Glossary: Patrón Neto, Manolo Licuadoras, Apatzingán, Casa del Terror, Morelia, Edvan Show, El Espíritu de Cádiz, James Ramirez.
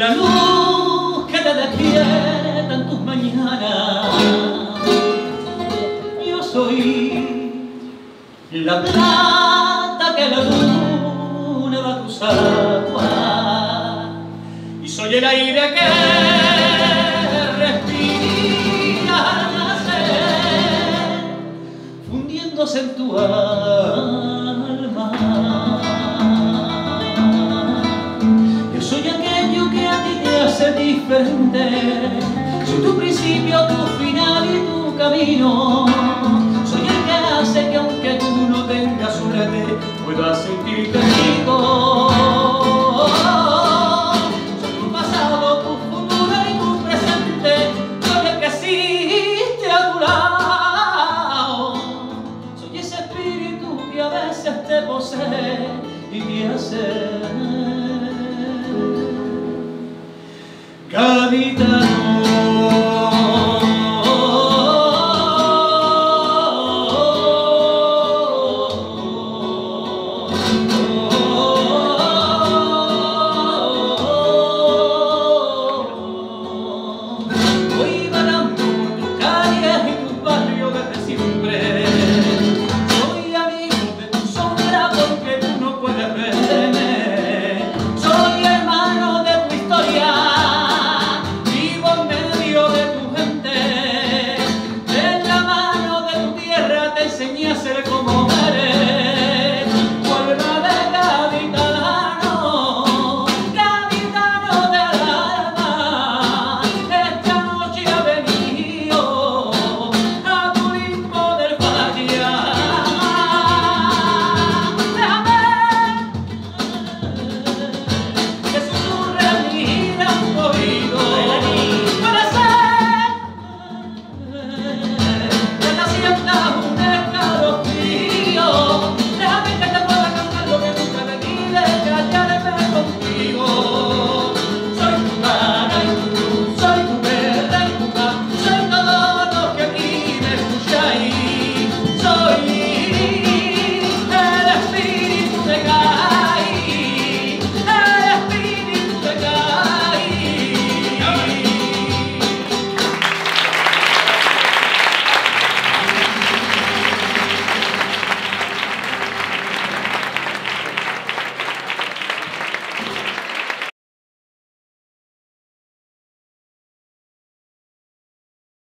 la luz que te despierta en tus mañanas. Yo soy la plata que la luna va a tus aguas, y soy el aire que respira al nacer, fundiéndose en tu alma. Yo soy aquello que a ti te hace diferente, soy tu principio, tu final y tu camino. Soy el que hace que aunque tú no tengas suerte, puedas sentirte rico. Soy tu pasado, tu futuro y tu presente, soy el que existe a tu lado. Soy ese espíritu que a veces te posee y te hace